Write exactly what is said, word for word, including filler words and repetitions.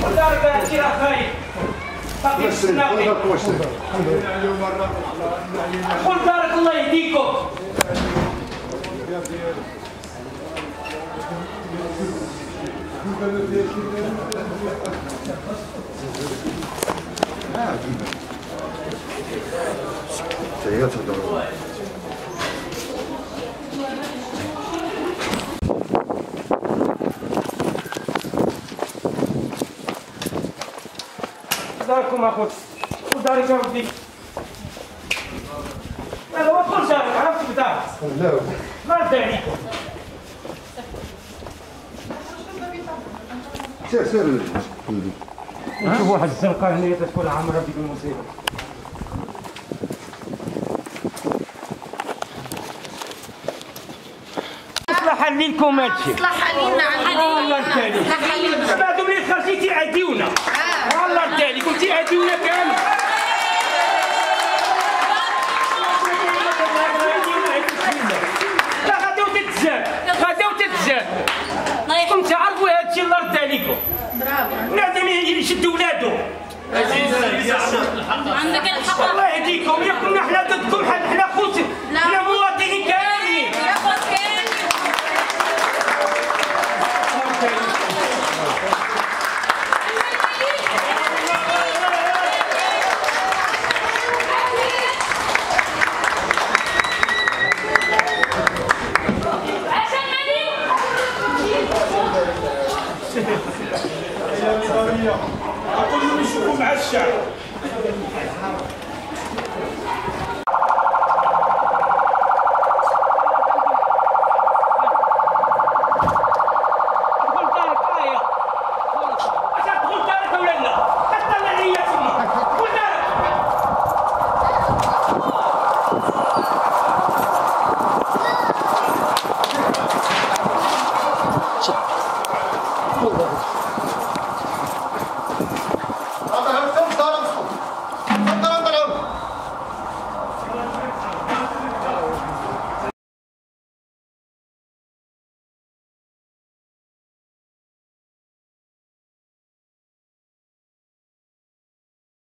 وضربات الأخير باقي السناقي. قل بارك الله يهديكم. سيئات الدولة. داركم أخوتي ودارك ربي. لا لا ما تقولش دارك، عرفت بدارك. لا ما أدري عليكم. سير سير نشوف واحد الزنقة هنايا تتكون عامرة بديك المصيبة. مصلحة ليكم هادشي. مصلحة لينا علينا. والله التالي. بعد ملي خرجتي عاديونا. والله التالي كنتي عاديونا كامل. لا غادي وتتزاد، غادي وتتزاد. كنتو تعرفوا هادشي الله يرضي عليكم. برافو. بنادم يشد ولادو. عندك الحق. الله يهديكم، يا كنا حنا ضدكم، حنا خوتي، حنا مواطنين كاملين. أقول لهم يشوفوا مع الشعب.